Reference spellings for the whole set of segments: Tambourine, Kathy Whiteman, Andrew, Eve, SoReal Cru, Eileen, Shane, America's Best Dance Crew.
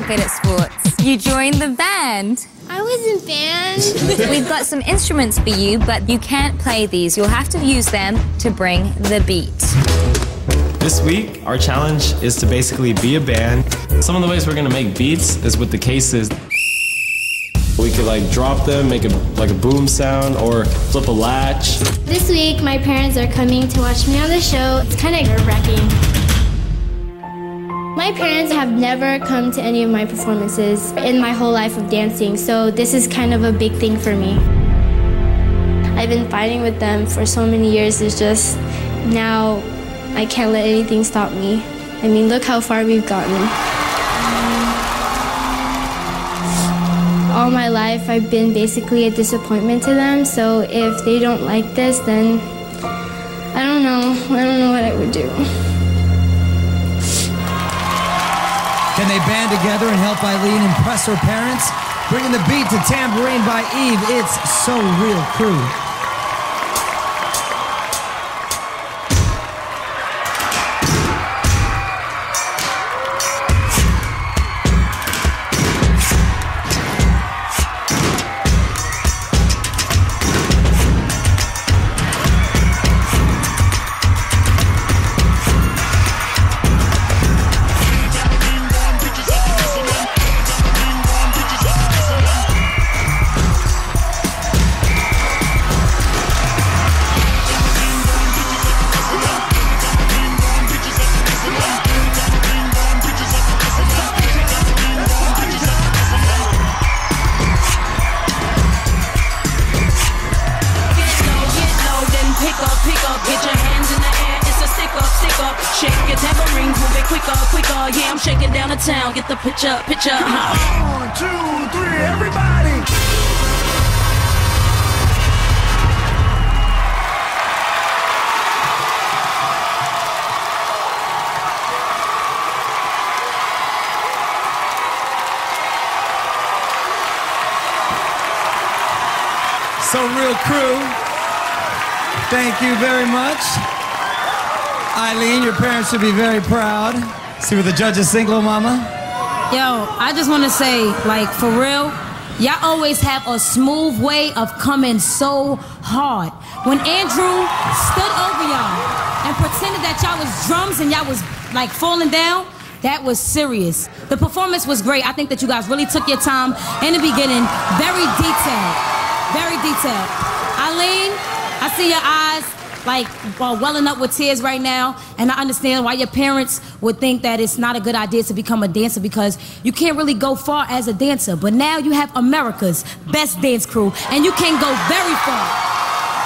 not good at sports. You joined the band. I was in band. We've got some instruments for you, but you can't play these. You'll have to use them to bring the beat. This week, our challenge is to basically be a band. Some of the ways we're gonna make beats is with the cases. We could like drop them, make it like a boom sound, or flip a latch. This week, my parents are coming to watch me on the show. It's kind of nerve-wracking. My parents have never come to any of my performances in my whole life of dancing, so this is kind of a big thing for me. I've been fighting with them for so many years, it's just now I can't let anything stop me. I mean, look how far we've gotten. All my life I've been basically a disappointment to them, so if they don't like this, then I don't know what I would do. Can they band together and help Eileen impress her parents? Bringing the beat to Tambourine by Eve, it's SoReal Cru. Yeah, I'm shaking down the town. Get the picture. One, two, three, everybody. SoReal Cru, thank you very much. Eileen, your parents should be very proud. See what the judges think, little mama. Yo, I just want to say, like, for real, y'all always have a smooth way of coming so hard. When Andrew stood over y'all and pretended that y'all was drums and y'all was, like, falling down, that was serious. The performance was great. I think that you guys really took your time in the beginning. Very detailed. Very detailed. Eileen, I see your eyes, like, welling up with tears right now, and I understand why your parents would think that it's not a good idea to become a dancer because you can't really go far as a dancer, but now you have America's Best Dance Crew, and you can go very far,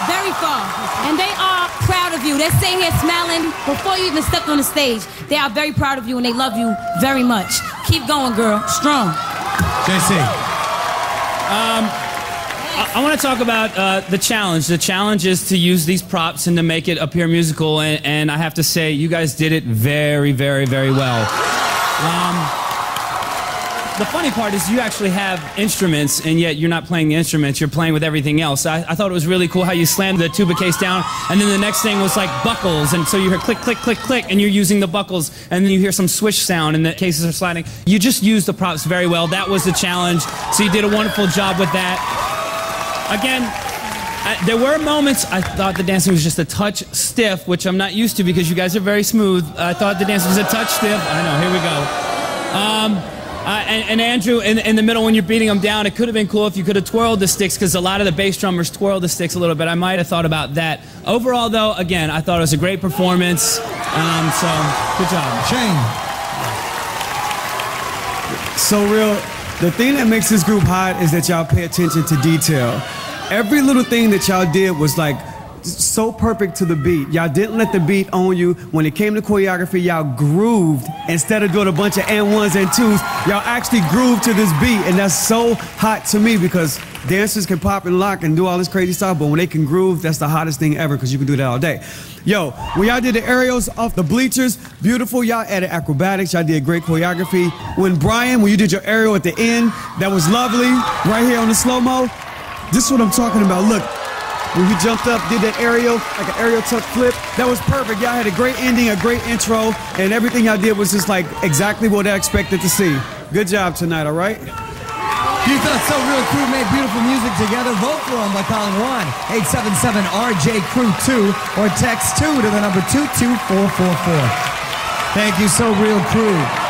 very far, and they are proud of you. They're sitting here smiling before you even stepped on the stage. They are very proud of you, and they love you very much. Keep going, girl. Strong. JC. I want to talk about the challenge. The challenge is to use these props and to make it appear musical, and I have to say, you guys did it very, very, very well. The funny part is you actually have instruments, and yet you're not playing the instruments, you're playing with everything else. I thought it was really cool how you slammed the tuba case down, and then the next thing was like buckles, and so you hear click, click, click, click, and you're using the buckles, and then you hear some swish sound, and the cases are sliding. You just used the props very well. That was the challenge, so you did a wonderful job with that. Again, there were moments I thought the dancing was just a touch stiff, which I'm not used to because you guys are very smooth. I thought the dancing was a touch stiff. I know, here we go. And Andrew, in the middle when you're beating them down, it could have been cool if you could have twirled the sticks because a lot of the bass drummers twirl the sticks a little bit. I might have thought about that. Overall, though, again, I thought it was a great performance. So, good job. Shane. SoReal. The thing that makes this group hot is that y'all pay attention to detail. Every little thing that y'all did was like so perfect to the beat. Y'all didn't let the beat own you. When it came to choreography, y'all grooved. Instead of doing a bunch of and ones and twos, y'all actually grooved to this beat. And that's so hot to me because dancers can pop and lock and do all this crazy stuff, but when they can groove, that's the hottest thing ever because you can do that all day. Yo, when y'all did the aerials off the bleachers, beautiful. Y'all added acrobatics. Y'all did great choreography. When you did your aerial at the end, that was lovely. Right here on the slow-mo. This is what I'm talking about. Look, when we jumped up, did that aerial, like an aerial tuck flip, that was perfect. Y'all had a great ending, a great intro, and everything y'all did was just like exactly what I expected to see. Good job tonight, all right? You thought SoReal Crew made beautiful music together? Vote for them by calling 1-877-RJ-CREW-2 or text 2 to the number 22444. Thank you, SoReal Crew.